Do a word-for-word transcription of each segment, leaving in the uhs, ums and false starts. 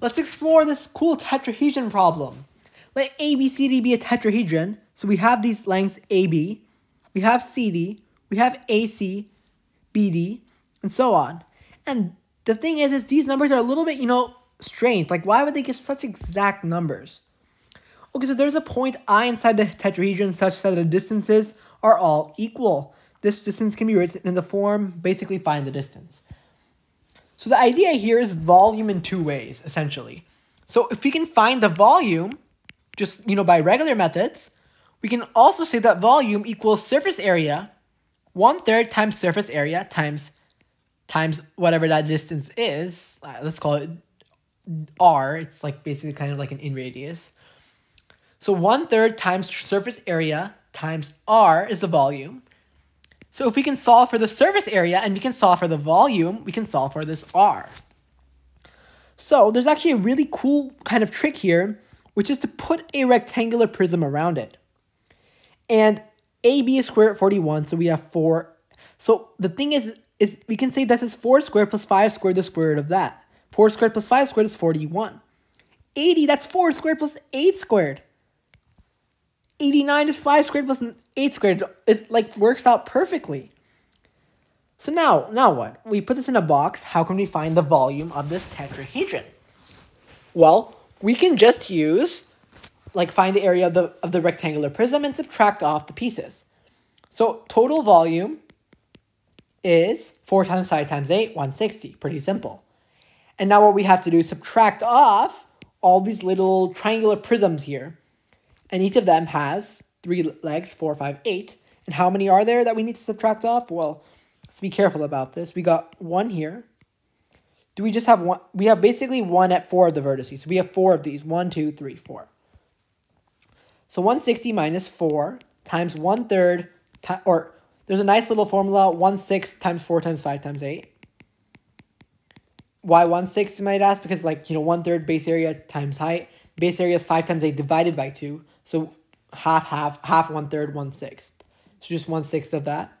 Let's explore this cool tetrahedron problem. Let A B C D be a tetrahedron. So we have these lengths A B, we have C D, we have A C, B D, and so on. And the thing is, is these numbers are a little bit, you know, strange. Like, why would they give such exact numbers? Okay, so there's a point I inside the tetrahedron such that the distances are all equal. This distance can be written in the form, basically find the distance. So the idea here is volume in two ways, essentially. So if we can find the volume, just, you know, by regular methods, we can also say that volume equals surface area, one-third times surface area times, times whatever that distance is. Let's call it R. It's like basically kind of like an in radius. So one-third times surface area times R is the volume. So if we can solve for the surface area and we can solve for the volume, we can solve for this R. So there's actually a really cool kind of trick here, which is to put a rectangular prism around it. And A B is square root forty-one, so we have four. So the thing is, is we can say this is four squared plus five squared, the square root of that. four squared plus five squared is forty-one. eighty, that's four squared plus eight squared. eighty-nine is five squared plus eight squared. It like works out perfectly. So now, now what? We put this in a box. How can we find the volume of this tetrahedron? Well, we can just use, like, find the area of the, of the rectangular prism and subtract off the pieces. So total volume is four times five times eight, one hundred sixty. Pretty simple. And now what we have to do is subtract off all these little triangular prisms here. And each of them has three legs, four, five, eight. And how many are there that we need to subtract off? Well, let's be careful about this. We got one here. Do we just have one? We have basically one at four of the vertices. So we have four of these. One, two, three, four. So one hundred sixty minus four times one third, or there's a nice little formula, one sixth times four times five times eight. Why one sixth, you might ask? Because, like, you know, one third base area times height. Base area is five times eight divided by two. So half, half, half, one-third, one-sixth. So just one-sixth of that.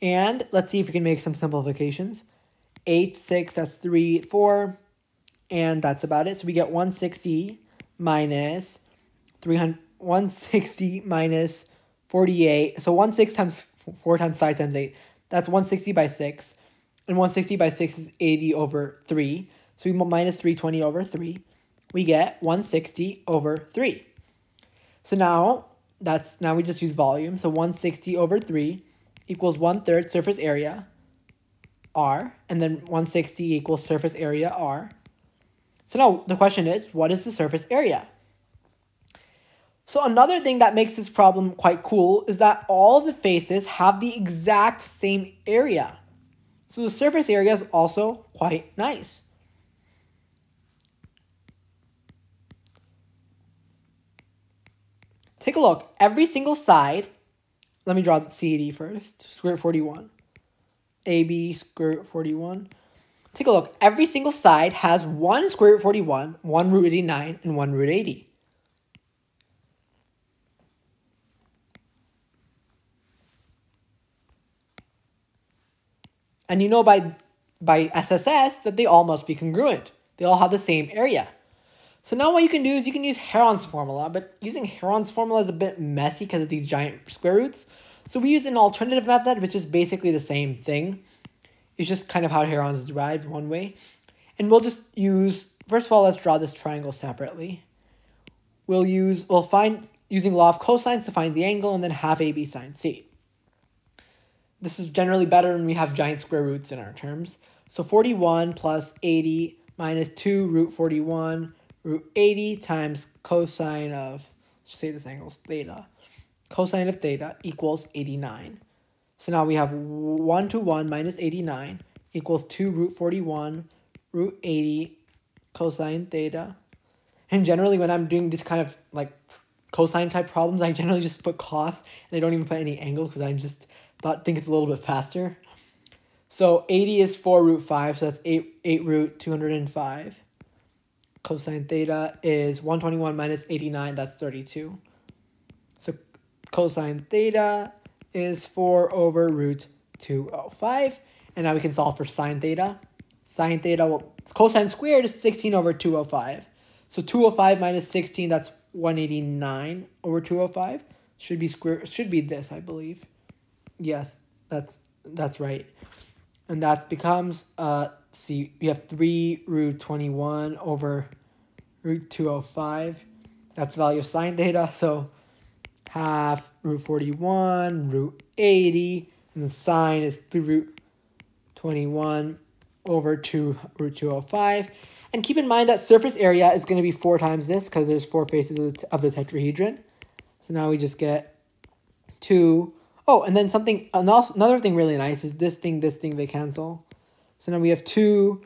And let's see if we can make some simplifications. eight, six, that's three, four. And that's about it. So we get one hundred sixty minus three hundred, one hundred sixty minus forty-eight. So one-sixth times four times five times eight. That's one hundred sixty by six. And one hundred sixty by six is eighty over three. So we minus three hundred twenty over three. We get one hundred sixty over three. So now that's now we just use volume. So one hundred sixty over three equals one-third surface area R. And then one hundred sixty equals surface area R. So now the question is, what is the surface area? So another thing that makes this problem quite cool is that all the faces have the exact same area. So the surface area is also quite nice. Take a look. Every single side, let me draw the C D first, square root forty-one. A B square root forty-one. Take a look. Every single side has one square root forty-one, one root eighty-nine, and one root eighty. And you know by, by S S S that they all must be congruent. They all have the same area. So now what you can do is you can use Heron's formula, but using Heron's formula is a bit messy because of these giant square roots. So we use an alternative method, which is basically the same thing. It's just kind of how Heron's is derived one way. And we'll just use, first of all, let's draw this triangle separately. We'll use, we'll find, using law of cosines to find the angle, and then half A B sine C. This is generally better when we have giant square roots in our terms. So forty-one plus eighty minus two root forty-one root eighty times cosine of, let's say this angle is theta, cosine of theta equals eighty-nine. So now we have one to one minus eighty-nine equals two root forty-one root eighty cosine theta. And generally when I'm doing this kind of like cosine type problems, I generally just put cos and I don't even put any angle because I just thought think it's a little bit faster. So eighty is four root five, so that's eight, eight root two hundred five. Cosine theta is one hundred twenty-one minus eighty-nine, that's thirty-two. So cosine theta is four over root two hundred five. And now we can solve for sine theta. Sine theta, well, It's cosine squared is sixteen over two oh five. So two oh five minus sixteen, that's one eighty-nine over two oh five. Should be square, should be this, I believe. Yes, that's that's right. And that becomes, uh, see, we have three root twenty-one over root two oh five. That's value of sine theta, so half root forty-one, root eighty, and the sine is three root twenty-one over two root two oh five. And keep in mind that surface area is going to be four times this because there's four faces of the, of the tetrahedron. So now we just get two. Oh, and then something, another thing really nice is this thing, this thing, they cancel. So now we have two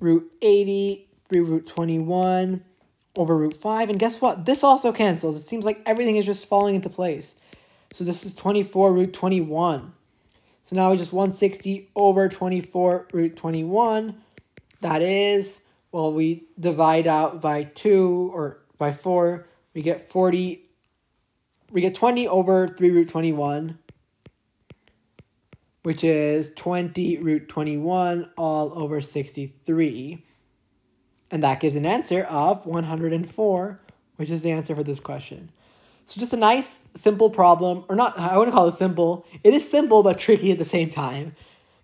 root eighty, three root twenty-one over root five. And guess what? This also cancels. It seems like everything is just falling into place. So this is twenty-four root twenty-one. So now we just one sixty over twenty-four root twenty-one. That is, well, we divide out by two or by four. We get forty. We get twenty over three root twenty-one, which is twenty root twenty-one all over sixty-three. And that gives an answer of one hundred four, which is the answer for this question. So just a nice, simple problem. Or not, I wouldn't call it simple. It is simple, but tricky at the same time.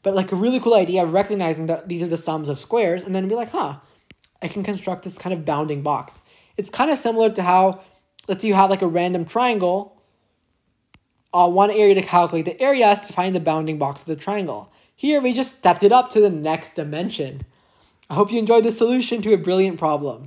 But like a really cool idea of recognizing that these are the sums of squares. And then be like, huh, I can construct this kind of bounding box. It's kind of similar to how... let's say you have like a random triangle. Uh, one area to calculate the area is to find the bounding box of the triangle. Here we just stepped it up to the next dimension. I hope you enjoyed this solution to a brilliant problem.